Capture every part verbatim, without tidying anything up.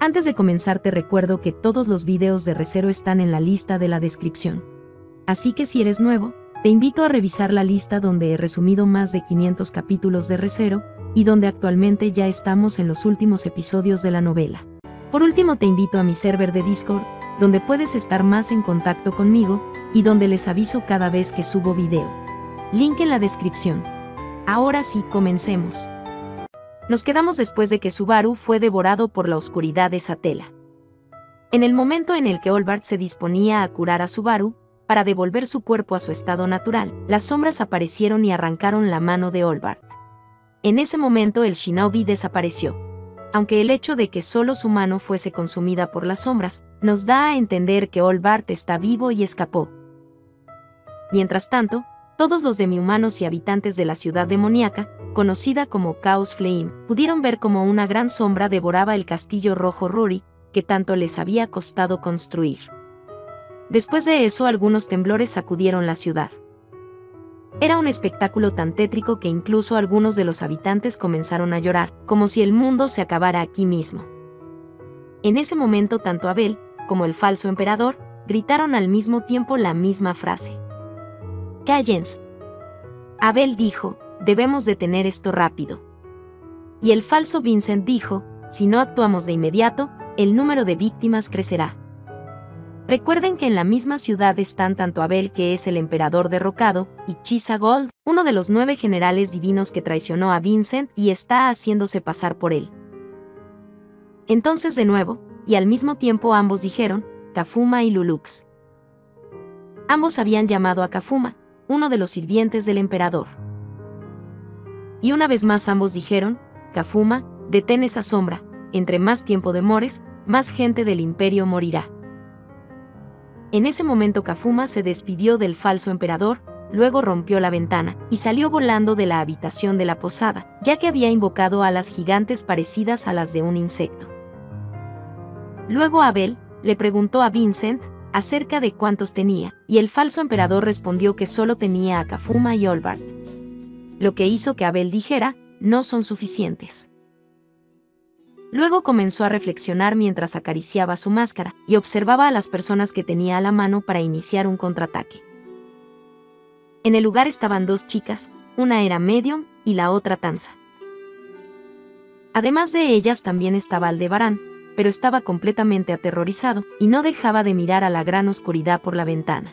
Antes de comenzar te recuerdo que todos los videos de Re:Zero están en la lista de la descripción. Así que si eres nuevo, te invito a revisar la lista donde he resumido más de quinientos capítulos de Re:Zero y donde actualmente ya estamos en los últimos episodios de la novela. Por último te invito a mi server de Discord, donde puedes estar más en contacto conmigo y donde les aviso cada vez que subo video. Link en la descripción. Ahora sí, comencemos. Nos quedamos después de que Subaru fue devorado por la oscuridad de Satella. En el momento en el que Olbart se disponía a curar a Subaru, para devolver su cuerpo a su estado natural, las sombras aparecieron y arrancaron la mano de Olbart. En ese momento el shinobi desapareció. Aunque el hecho de que solo su mano fuese consumida por las sombras, nos da a entender que Olbart está vivo y escapó. Mientras tanto, todos los demi-humanos y habitantes de la ciudad demoníaca, conocida como Chaos Flame, pudieron ver como una gran sombra devoraba el castillo rojo Ruri, que tanto les había costado construir. Después de eso, algunos temblores sacudieron la ciudad. Era un espectáculo tan tétrico que incluso algunos de los habitantes comenzaron a llorar, como si el mundo se acabara aquí mismo. En ese momento tanto Abel, como el falso emperador, gritaron al mismo tiempo la misma frase. ¡Cállense! Abel dijo, debemos detener esto rápido. Y el falso Vincent dijo, si no actuamos de inmediato, el número de víctimas crecerá. Recuerden que en la misma ciudad están tanto Abel, que es el emperador derrocado, y Chisha Gold, uno de los nueve generales divinos que traicionó a Vincent y está haciéndose pasar por él. Entonces de nuevo, y al mismo tiempo ambos dijeron, Kafuma y Lulux. Ambos habían llamado a Kafuma, uno de los sirvientes del emperador. Y una vez más ambos dijeron, Kafuma, detén esa sombra, entre más tiempo demores, más gente del imperio morirá. En ese momento Kafuma se despidió del falso emperador, luego rompió la ventana y salió volando de la habitación de la posada, ya que había invocado alas gigantes parecidas a las de un insecto. Luego Abel le preguntó a Vincent acerca de cuántos tenía, y el falso emperador respondió que solo tenía a Kafuma y Olbart. Lo que hizo que Abel dijera, no son suficientes. Luego comenzó a reflexionar mientras acariciaba su máscara y observaba a las personas que tenía a la mano para iniciar un contraataque. En el lugar estaban dos chicas, una era Medium y la otra Tanza. Además de ellas también estaba Aldebarán, pero estaba completamente aterrorizado y no dejaba de mirar a la gran oscuridad por la ventana.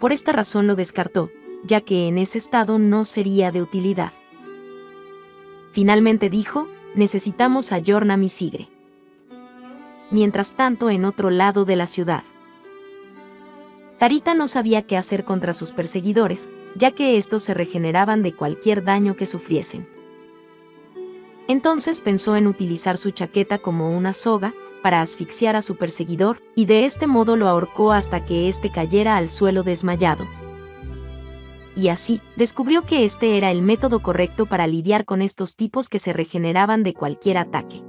Por esta razón lo descartó, ya que en ese estado no sería de utilidad. Finalmente dijo, necesitamos a Yorna Mishigure. Mientras tanto, en otro lado de la ciudad, Tarita no sabía qué hacer contra sus perseguidores, ya que estos se regeneraban de cualquier daño que sufriesen. Entonces pensó en utilizar su chaqueta como una soga para asfixiar a su perseguidor, y de este modo lo ahorcó hasta que éste cayera al suelo desmayado. Y así, descubrió que este era el método correcto para lidiar con estos tipos que se regeneraban de cualquier ataque.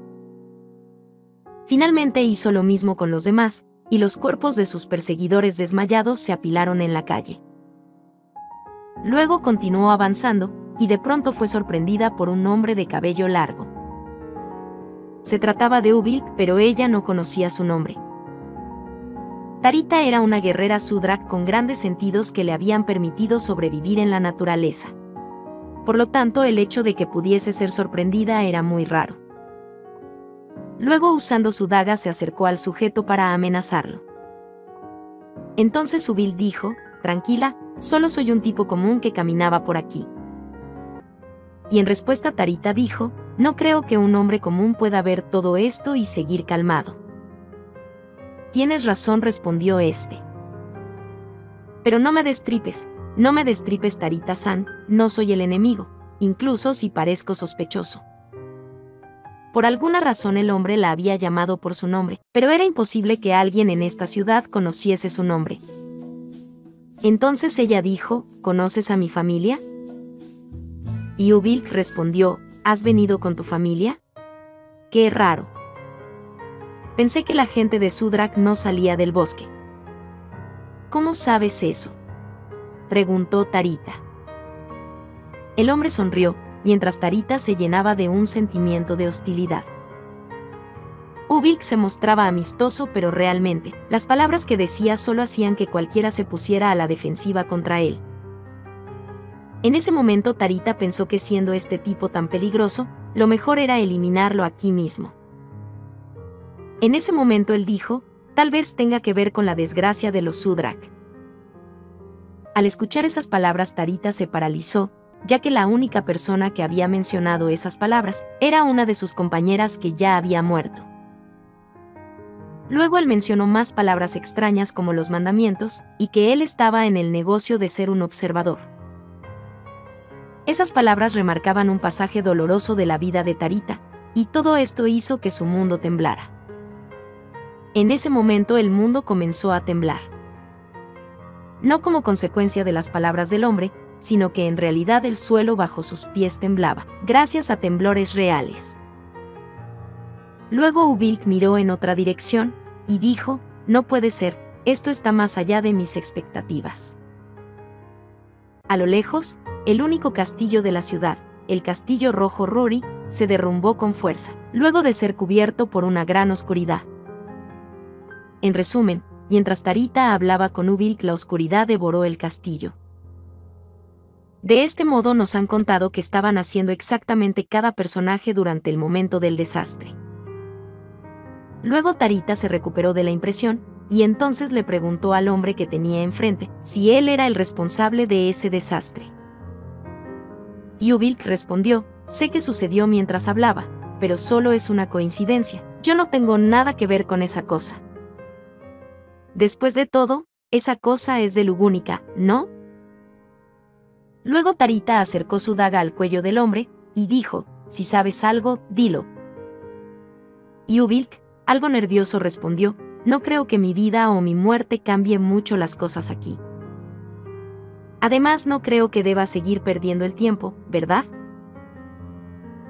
Finalmente hizo lo mismo con los demás, y los cuerpos de sus perseguidores desmayados se apilaron en la calle. Luego continuó avanzando, y de pronto fue sorprendida por un hombre de cabello largo. Se trataba de Ubilk, pero ella no conocía su nombre. Tarita era una guerrera Sudrak con grandes sentidos que le habían permitido sobrevivir en la naturaleza. Por lo tanto, el hecho de que pudiese ser sorprendida era muy raro. Luego, usando su daga, se acercó al sujeto para amenazarlo. Entonces Ubil dijo, tranquila, solo soy un tipo común que caminaba por aquí. Y en respuesta Tarita dijo, no creo que un hombre común pueda ver todo esto y seguir calmado. Tienes razón, respondió este. Pero no me destripes, no me destripes Tarita-san, no soy el enemigo, incluso si parezco sospechoso. Por alguna razón el hombre la había llamado por su nombre, pero era imposible que alguien en esta ciudad conociese su nombre. Entonces ella dijo, ¿conoces a mi familia? Y Ubilk respondió, ¿has venido con tu familia? ¡Qué raro! Pensé que la gente de Sudrak no salía del bosque. ¿Cómo sabes eso?, preguntó Tarita. El hombre sonrió, mientras Tarita se llenaba de un sentimiento de hostilidad. Ubilk se mostraba amistoso, pero realmente, las palabras que decía solo hacían que cualquiera se pusiera a la defensiva contra él. En ese momento Tarita pensó que siendo este tipo tan peligroso, lo mejor era eliminarlo aquí mismo. En ese momento él dijo, tal vez tenga que ver con la desgracia de los Sudrak. Al escuchar esas palabras Tarita se paralizó, ya que la única persona que había mencionado esas palabras era una de sus compañeras que ya había muerto. Luego él mencionó más palabras extrañas como los mandamientos, y que él estaba en el negocio de ser un observador. Esas palabras remarcaban un pasaje doloroso de la vida de Tarita, y todo esto hizo que su mundo temblara. En ese momento el mundo comenzó a temblar. No como consecuencia de las palabras del hombre, sino que en realidad el suelo bajo sus pies temblaba, gracias a temblores reales. Luego Ubilk miró en otra dirección, y dijo, no puede ser, esto está más allá de mis expectativas. A lo lejos, el único castillo de la ciudad, el castillo rojo Ruri, se derrumbó con fuerza, luego de ser cubierto por una gran oscuridad. En resumen, mientras Tarita hablaba con Ubilk, la oscuridad devoró el castillo. De este modo nos han contado que estaban haciendo exactamente cada personaje durante el momento del desastre. Luego Tarita se recuperó de la impresión, y entonces le preguntó al hombre que tenía enfrente si él era el responsable de ese desastre. Y Ubilk respondió, sé que sucedió mientras hablaba, pero solo es una coincidencia, yo no tengo nada que ver con esa cosa. Después de todo, esa cosa es de Lugúnica, ¿no? Luego Tarita acercó su daga al cuello del hombre, y dijo, si sabes algo, dilo. Y Ubilk, algo nervioso, respondió, no creo que mi vida o mi muerte cambie mucho las cosas aquí. Además no creo que deba seguir perdiendo el tiempo, ¿verdad?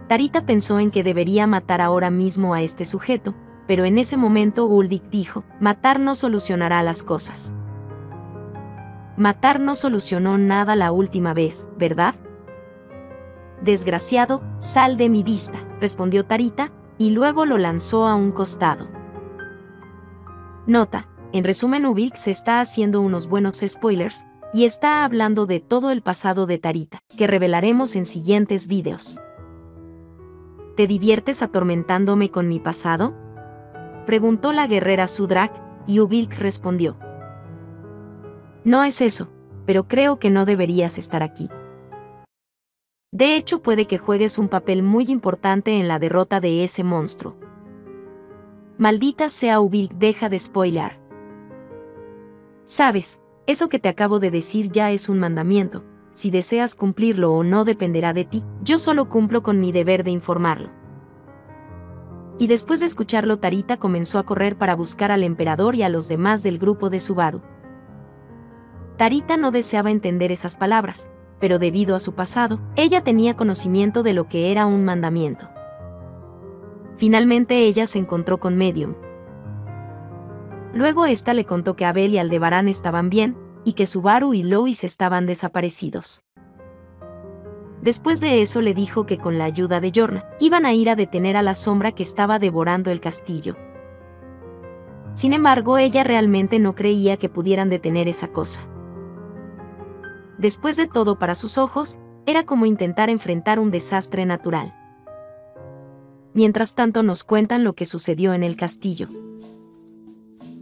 Tarita pensó en que debería matar ahora mismo a este sujeto, pero en ese momento Ubilk dijo, matar no solucionará las cosas. Matar no solucionó nada la última vez, ¿verdad? Desgraciado, sal de mi vista, respondió Tarita, y luego lo lanzó a un costado. Nota, en resumen Ubilk se está haciendo unos buenos spoilers, y está hablando de todo el pasado de Tarita, que revelaremos en siguientes videos. ¿Te diviertes atormentándome con mi pasado?, preguntó la guerrera Sudrak, y Ubilk respondió. No es eso, pero creo que no deberías estar aquí. De hecho puede que juegues un papel muy importante en la derrota de ese monstruo. Maldita sea Ubilk, deja de spoilear. Sabes, eso que te acabo de decir ya es un mandamiento, si deseas cumplirlo o no dependerá de ti, yo solo cumplo con mi deber de informarlo. Y después de escucharlo Tarita comenzó a correr para buscar al emperador y a los demás del grupo de Subaru. Tarita no deseaba entender esas palabras, pero debido a su pasado, ella tenía conocimiento de lo que era un mandamiento. Finalmente ella se encontró con Medium. Luego esta le contó que Abel y Aldebarán estaban bien, y que Subaru y Lois estaban desaparecidos. Después de eso le dijo que con la ayuda de Yorna, iban a ir a detener a la sombra que estaba devorando el castillo. Sin embargo, ella realmente no creía que pudieran detener esa cosa. Después de todo, para sus ojos, era como intentar enfrentar un desastre natural. Mientras tanto nos cuentan lo que sucedió en el castillo.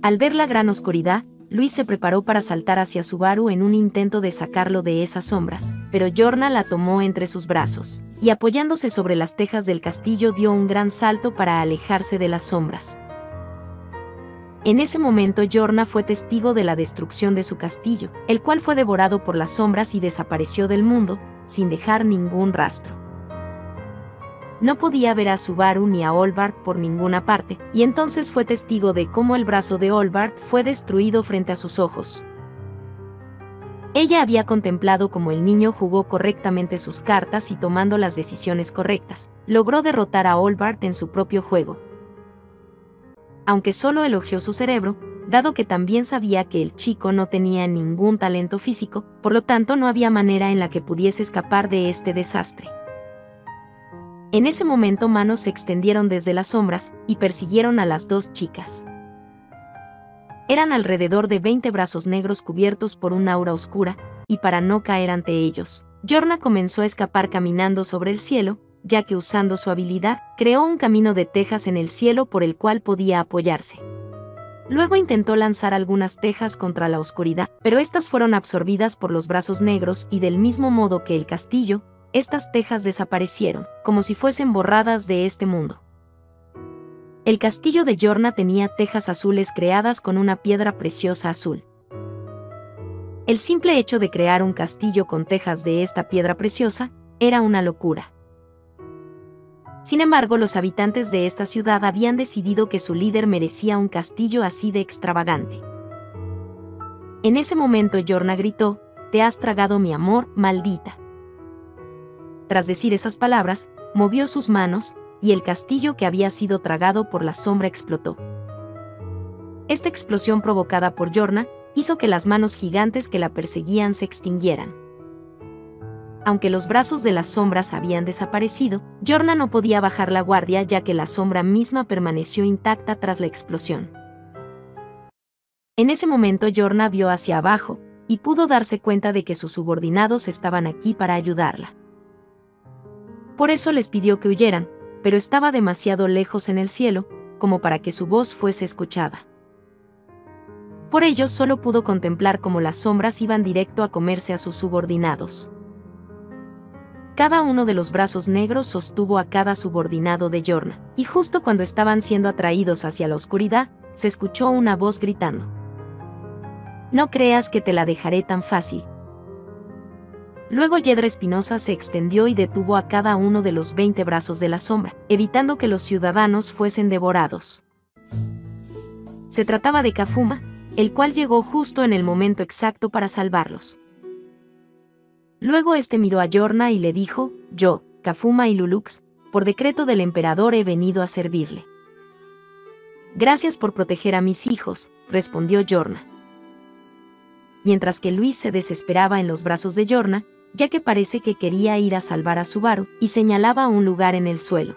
Al ver la gran oscuridad, Luis se preparó para saltar hacia Subaru en un intento de sacarlo de esas sombras, pero Yorna la tomó entre sus brazos, y apoyándose sobre las tejas del castillo dio un gran salto para alejarse de las sombras. En ese momento Yorna fue testigo de la destrucción de su castillo, el cual fue devorado por las sombras y desapareció del mundo, sin dejar ningún rastro. No podía ver a Subaru ni a Olbart por ninguna parte, y entonces fue testigo de cómo el brazo de Olbart fue destruido frente a sus ojos. Ella había contemplado cómo el niño jugó correctamente sus cartas y tomando las decisiones correctas, logró derrotar a Olbart en su propio juego. Aunque solo elogió su cerebro, dado que también sabía que el chico no tenía ningún talento físico, por lo tanto no había manera en la que pudiese escapar de este desastre. En ese momento manos se extendieron desde las sombras y persiguieron a las dos chicas. Eran alrededor de veinte brazos negros cubiertos por un aura oscura, y para no caer ante ellos, Yorna comenzó a escapar caminando sobre el cielo, ya que usando su habilidad, creó un camino de tejas en el cielo por el cual podía apoyarse. Luego intentó lanzar algunas tejas contra la oscuridad, pero estas fueron absorbidas por los brazos negros y del mismo modo que el castillo, estas tejas desaparecieron, como si fuesen borradas de este mundo. El castillo de Yorna tenía tejas azules creadas con una piedra preciosa azul. El simple hecho de crear un castillo con tejas de esta piedra preciosa era una locura. Sin embargo, los habitantes de esta ciudad habían decidido que su líder merecía un castillo así de extravagante. En ese momento Yorna gritó, «Te has tragado mi amor, maldita». Tras decir esas palabras, movió sus manos, y el castillo que había sido tragado por la sombra explotó. Esta explosión provocada por Yorna hizo que las manos gigantes que la perseguían se extinguieran. Aunque los brazos de las sombras habían desaparecido, Yorna no podía bajar la guardia ya que la sombra misma permaneció intacta tras la explosión. En ese momento Yorna vio hacia abajo, y pudo darse cuenta de que sus subordinados estaban aquí para ayudarla. Por eso les pidió que huyeran, pero estaba demasiado lejos en el cielo, como para que su voz fuese escuchada. Por ello solo pudo contemplar cómo las sombras iban directo a comerse a sus subordinados. Cada uno de los brazos negros sostuvo a cada subordinado de Yorna, y justo cuando estaban siendo atraídos hacia la oscuridad, se escuchó una voz gritando. «No creas que te la dejaré tan fácil». Luego Yedra Espinosa se extendió y detuvo a cada uno de los veinte brazos de la sombra, evitando que los ciudadanos fuesen devorados. Se trataba de Kafuma, el cual llegó justo en el momento exacto para salvarlos. Luego este miró a Yorna y le dijo, «Yo, Kafuma y Lulux, por decreto del emperador he venido a servirle». «Gracias por proteger a mis hijos», respondió Yorna. Mientras que Luis se desesperaba en los brazos de Yorna, ya que parece que quería ir a salvar a Subaru, y señalaba un lugar en el suelo.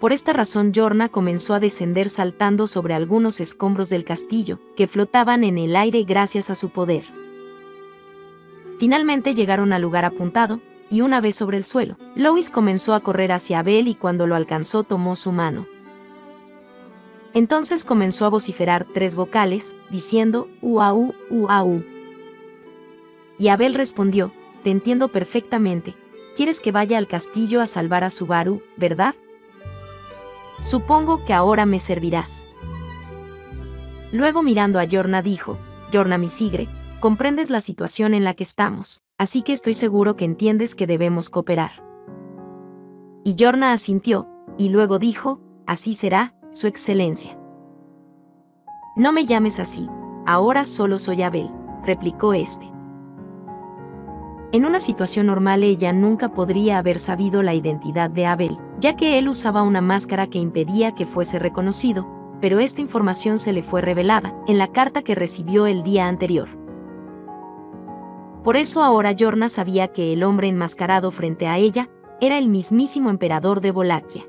Por esta razón Yorna comenzó a descender saltando sobre algunos escombros del castillo, que flotaban en el aire gracias a su poder. Finalmente llegaron al lugar apuntado, y una vez sobre el suelo, Lois comenzó a correr hacia Abel y cuando lo alcanzó tomó su mano. Entonces comenzó a vociferar tres vocales, diciendo, «Uau, uau». Y Abel respondió, «Te entiendo perfectamente, quieres que vaya al castillo a salvar a Subaru, ¿verdad? Supongo que ahora me servirás». Luego mirando a Yorna dijo, «Yorna Mishigure, comprendes la situación en la que estamos, así que estoy seguro que entiendes que debemos cooperar». Y Yorna asintió, y luego dijo, «Así será, Su Excelencia». «No me llames así, ahora solo soy Abel», replicó este. En una situación normal ella nunca podría haber sabido la identidad de Abel, ya que él usaba una máscara que impedía que fuese reconocido, pero esta información se le fue revelada en la carta que recibió el día anterior. Por eso ahora Yorna sabía que el hombre enmascarado frente a ella era el mismísimo emperador de Volakia.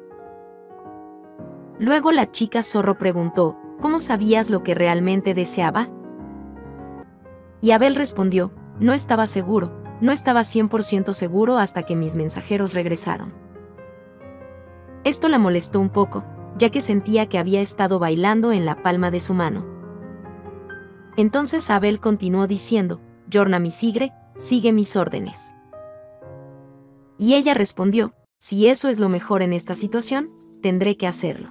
Luego la chica zorro preguntó, «¿Cómo sabías lo que realmente deseaba?». Y Abel respondió, «No estaba seguro, no estaba cien por ciento seguro hasta que mis mensajeros regresaron». Esto la molestó un poco, ya que sentía que había estado bailando en la palma de su mano. Entonces Abel continuó diciendo, «Yorna Mishigure, sigue mis órdenes». Y ella respondió, «Si eso es lo mejor en esta situación, tendré que hacerlo».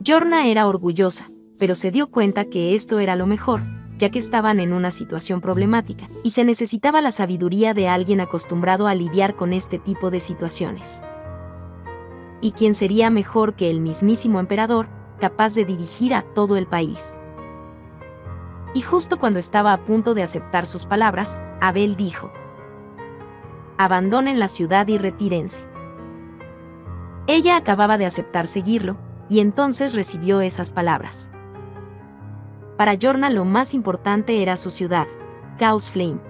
Yorna era orgullosa, pero se dio cuenta que esto era lo mejor, ya que estaban en una situación problemática, y se necesitaba la sabiduría de alguien acostumbrado a lidiar con este tipo de situaciones. ¿Y quién sería mejor que el mismísimo emperador, capaz de dirigir a todo el país? Y justo cuando estaba a punto de aceptar sus palabras, Abel dijo, «Abandonen la ciudad y retírense». Ella acababa de aceptar seguirlo, y entonces recibió esas palabras. Para Yorna lo más importante era su ciudad, Chaos Flame.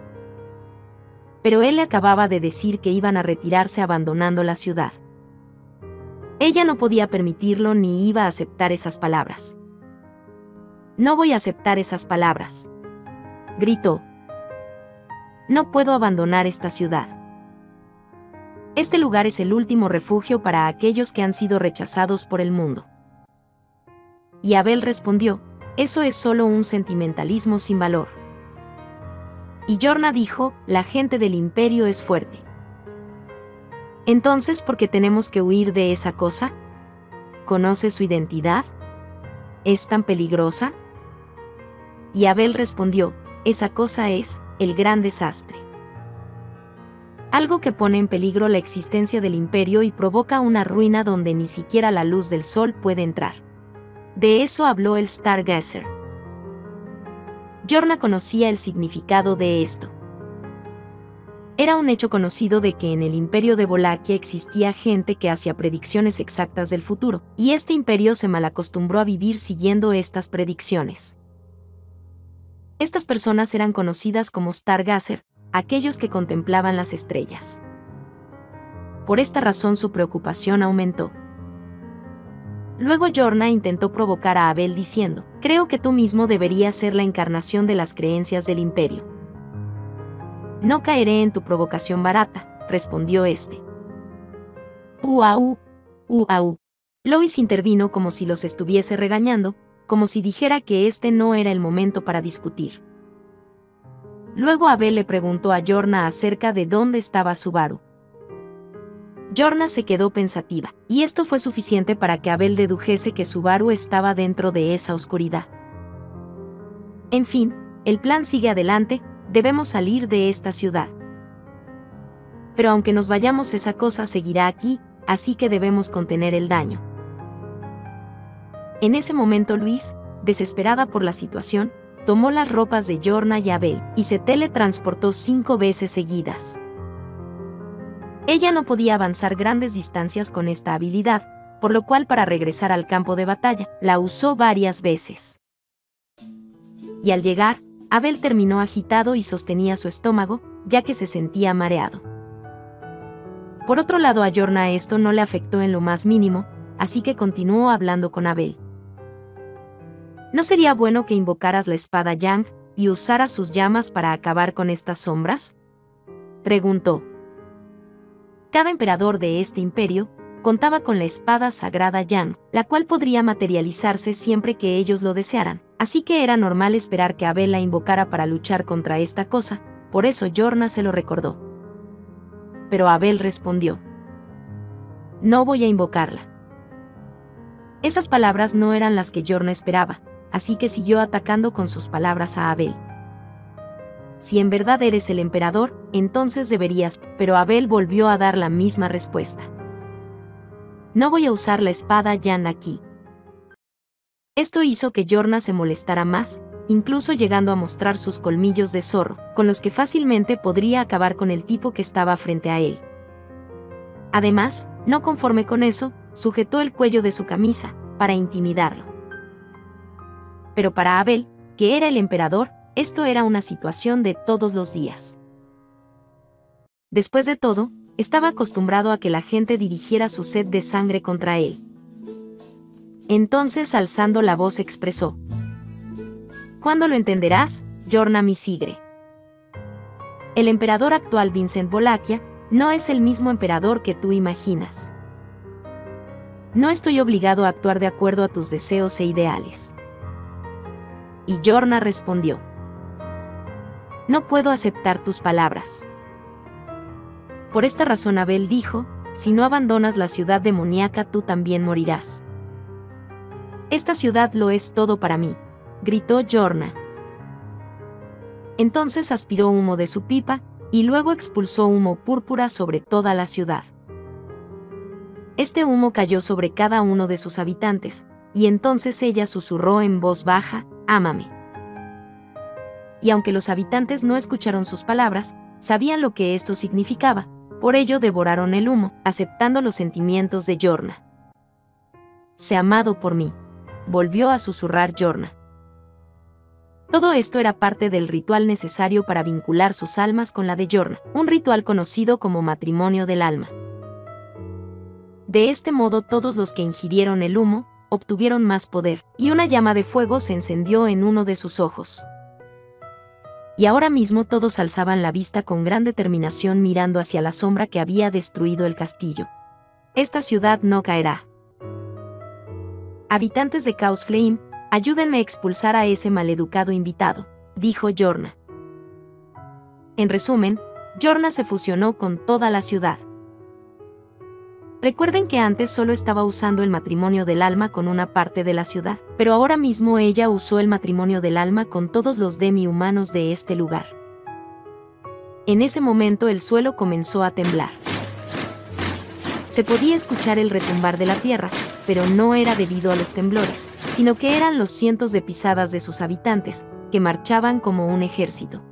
pero él le acababa de decir que iban a retirarse abandonando la ciudad. Ella no podía permitirlo ni iba a aceptar esas palabras. «No voy a aceptar esas palabras», gritó. «No puedo abandonar esta ciudad. Este lugar es el último refugio para aquellos que han sido rechazados por el mundo». Y Abel respondió, «Eso es solo un sentimentalismo sin valor». Y Yorna dijo, «La gente del imperio es fuerte. Entonces, ¿por qué tenemos que huir de esa cosa? ¿Conoce su identidad? ¿Es tan peligrosa?». Y Abel respondió, «Esa cosa es el gran desastre. Algo que pone en peligro la existencia del imperio y provoca una ruina donde ni siquiera la luz del sol puede entrar. De eso habló el Stargazer». Yorna conocía el significado de esto. Era un hecho conocido de que en el imperio de Volakia existía gente que hacía predicciones exactas del futuro, y este imperio se malacostumbró a vivir siguiendo estas predicciones. Estas personas eran conocidas como Stargazer, aquellos que contemplaban las estrellas. Por esta razón su preocupación aumentó. Luego Yorna intentó provocar a Abel diciendo, «Creo que tú mismo deberías ser la encarnación de las creencias del imperio». «No caeré en tu provocación barata», respondió este. «Uau, uau». Lois intervino como si los estuviese regañando, como si dijera que este no era el momento para discutir. Luego Abel le preguntó a Yorna acerca de dónde estaba Subaru. Yorna se quedó pensativa, y esto fue suficiente para que Abel dedujese que Subaru estaba dentro de esa oscuridad. «En fin, el plan sigue adelante. Debemos salir de esta ciudad. Pero aunque nos vayamos, esa cosa seguirá aquí, así que debemos contener el daño». En ese momento Luis, desesperada por la situación, tomó las ropas de Yorna y Abel y se teletransportó cinco veces seguidas. Ella no podía avanzar grandes distancias con esta habilidad, por lo cual para regresar al campo de batalla, la usó varias veces. Y al llegar, Abel terminó agitado y sostenía su estómago, ya que se sentía mareado. Por otro lado, a Yorna esto no le afectó en lo más mínimo, así que continuó hablando con Abel. «¿No sería bueno que invocaras la espada Yang y usaras sus llamas para acabar con estas sombras?», preguntó. Cada emperador de este imperio contaba con la espada sagrada Yang, la cual podría materializarse siempre que ellos lo desearan. Así que era normal esperar que Abel la invocara para luchar contra esta cosa, por eso Yorna se lo recordó. Pero Abel respondió, «No voy a invocarla». Esas palabras no eran las que Yorna esperaba, así que siguió atacando con sus palabras a Abel. «Si en verdad eres el emperador, entonces deberías...». Pero Abel volvió a dar la misma respuesta. «No voy a usar la espada Yan aquí». Esto hizo que Yorna se molestara más, incluso llegando a mostrar sus colmillos de zorro, con los que fácilmente podría acabar con el tipo que estaba frente a él. Además, no conforme con eso, sujetó el cuello de su camisa, para intimidarlo. Pero para Abel, que era el emperador, esto era una situación de todos los días. Después de todo, estaba acostumbrado a que la gente dirigiera su sed de sangre contra él. Entonces, alzando la voz, expresó, «¿Cuándo lo entenderás, Yorna Mishigure? El emperador actual Vincent Volakia no es el mismo emperador que tú imaginas. No estoy obligado a actuar de acuerdo a tus deseos e ideales». Y Yorna respondió, «No puedo aceptar tus palabras». Por esta razón Abel dijo, «Si no abandonas la ciudad demoníaca, tú también morirás». «Esta ciudad lo es todo para mí», gritó Yorna. Entonces aspiró humo de su pipa, y luego expulsó humo púrpura sobre toda la ciudad. Este humo cayó sobre cada uno de sus habitantes, y entonces ella susurró en voz baja, «Ámame». Y aunque los habitantes no escucharon sus palabras, sabían lo que esto significaba, por ello devoraron el humo, aceptando los sentimientos de Yorna. «Sé amado por mí», volvió a susurrar Yorna. Todo esto era parte del ritual necesario para vincular sus almas con la de Yorna, un ritual conocido como matrimonio del alma. De este modo todos los que ingirieron el humo obtuvieron más poder, y una llama de fuego se encendió en uno de sus ojos. Y ahora mismo todos alzaban la vista con gran determinación mirando hacia la sombra que había destruido el castillo. Esta ciudad no caerá. Habitantes de Chaos Flame, ayúdenme a expulsar a ese maleducado invitado, dijo Yorna. En resumen, Yorna se fusionó con toda la ciudad. Recuerden que antes solo estaba usando el matrimonio del alma con una parte de la ciudad, pero ahora mismo ella usó el matrimonio del alma con todos los demi-humanos de este lugar. En ese momento el suelo comenzó a temblar. Se podía escuchar el retumbar de la tierra, pero no era debido a los temblores, sino que eran los cientos de pisadas de sus habitantes, que marchaban como un ejército.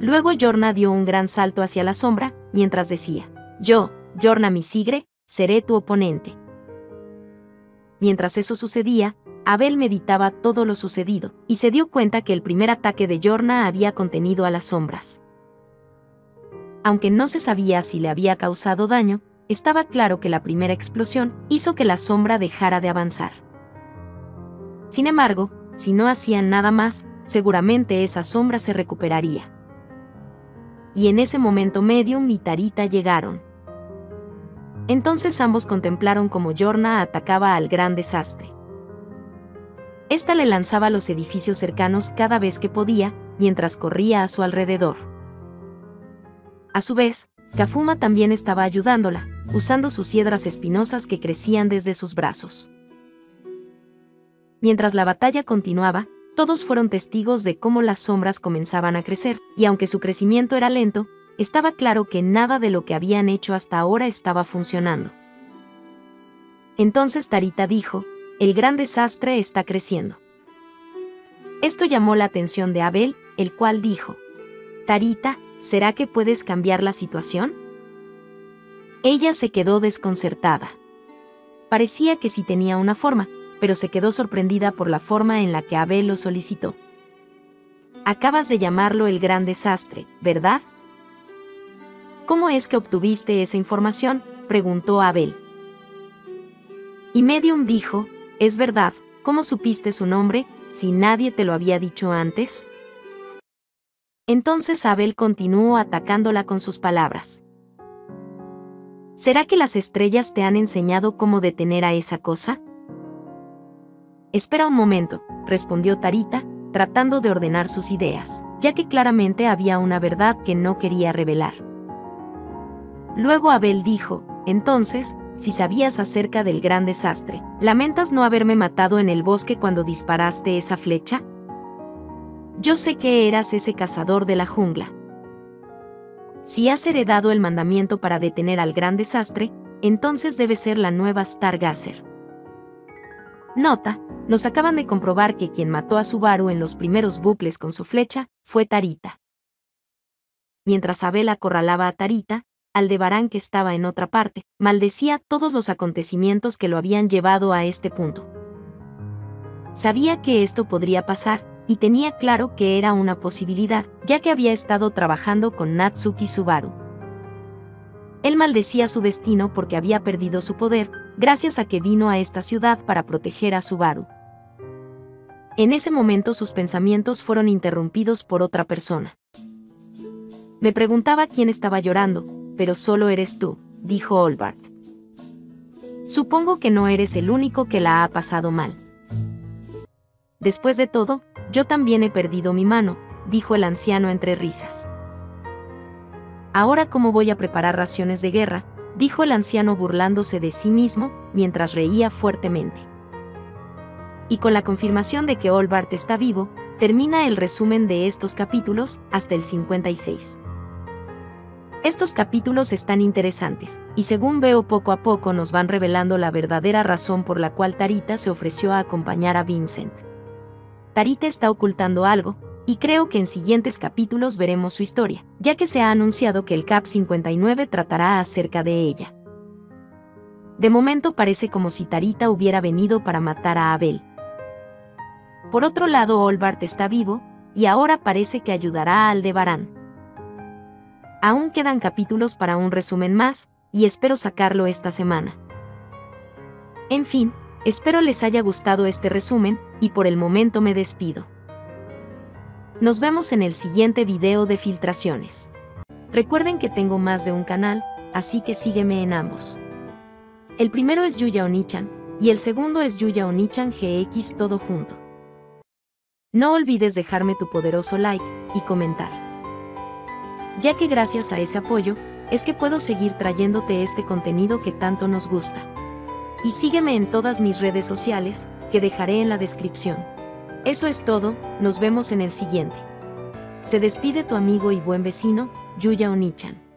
Luego Yorna dio un gran salto hacia la sombra, mientras decía, «Yo, Yorna Mishigure, seré tu oponente». Mientras eso sucedía, Abel meditaba todo lo sucedido, y se dio cuenta que el primer ataque de Yorna había contenido a las sombras. Aunque no se sabía si le había causado daño, estaba claro que la primera explosión hizo que la sombra dejara de avanzar. Sin embargo, si no hacían nada más, seguramente esa sombra se recuperaría. Y en ese momento Medium y Tarita llegaron. Entonces ambos contemplaron cómo Yorna atacaba al gran desastre. Esta le lanzaba los edificios cercanos cada vez que podía, mientras corría a su alrededor. A su vez, Kafuma también estaba ayudándola, usando sus yedras espinosas que crecían desde sus brazos. Mientras la batalla continuaba, todos fueron testigos de cómo las sombras comenzaban a crecer, y aunque su crecimiento era lento, estaba claro que nada de lo que habían hecho hasta ahora estaba funcionando. Entonces Tarita dijo, «El gran desastre está creciendo». Esto llamó la atención de Abel, el cual dijo, «Tarita, ¿será que puedes cambiar la situación?». Ella se quedó desconcertada. Parecía que sí tenía una forma, pero se quedó sorprendida por la forma en la que Abel lo solicitó. «Acabas de llamarlo el gran desastre, ¿verdad? ¿Cómo es que obtuviste esa información?», preguntó Abel. Y Medium dijo, «Es verdad, ¿cómo supiste su nombre, si nadie te lo había dicho antes?». Entonces Abel continuó atacándola con sus palabras. «¿Será que las estrellas te han enseñado cómo detener a esa cosa?». «Espera un momento», respondió Tarita, tratando de ordenar sus ideas, ya que claramente había una verdad que no quería revelar. Luego Abel dijo, «Entonces, si sabías acerca del gran desastre, ¿lamentas no haberme matado en el bosque cuando disparaste esa flecha? Yo sé que eras ese cazador de la jungla. Si has heredado el mandamiento para detener al gran desastre, entonces debe ser la nueva Stargazer. Nota, nos acaban de comprobar que quien mató a Subaru en los primeros bucles con su flecha fue Tarita». Mientras Abel acorralaba a Tarita, Aldebarán, que estaba en otra parte, maldecía todos los acontecimientos que lo habían llevado a este punto. Sabía que esto podría pasar, y tenía claro que era una posibilidad, ya que había estado trabajando con Natsuki Subaru. Él maldecía su destino porque había perdido su poder, gracias a que vino a esta ciudad para proteger a Subaru. En ese momento sus pensamientos fueron interrumpidos por otra persona. «Me preguntaba quién estaba llorando, pero solo eres tú», dijo Olbart. «Supongo que no eres el único que la ha pasado mal. Después de todo, yo también he perdido mi mano», dijo el anciano entre risas. «Ahora cómo voy a preparar raciones de guerra», dijo el anciano burlándose de sí mismo, mientras reía fuertemente. Y con la confirmación de que Olbart está vivo, termina el resumen de estos capítulos, hasta el cincuenta y seis. Estos capítulos están interesantes, y según veo poco a poco nos van revelando la verdadera razón por la cual Tarita se ofreció a acompañar a Vincent. Tarita está ocultando algo, y creo que en siguientes capítulos veremos su historia, ya que se ha anunciado que el Cap cincuenta y nueve tratará acerca de ella. De momento parece como si Tarita hubiera venido para matar a Abel. Por otro lado, Olbart está vivo, y ahora parece que ayudará a Aldebarán. Aún quedan capítulos para un resumen más, y espero sacarlo esta semana. En fin, espero les haya gustado este resumen, y por el momento me despido. Nos vemos en el siguiente video de filtraciones. Recuerden que tengo más de un canal, así que sígueme en ambos. El primero es Yuya Onichan, y el segundo es Yuya Onichan G X todo junto. No olvides dejarme tu poderoso like y comentar, ya que gracias a ese apoyo, es que puedo seguir trayéndote este contenido que tanto nos gusta. Y sígueme en todas mis redes sociales, que dejaré en la descripción. Eso es todo, nos vemos en el siguiente. Se despide tu amigo y buen vecino, Yuya Onichan.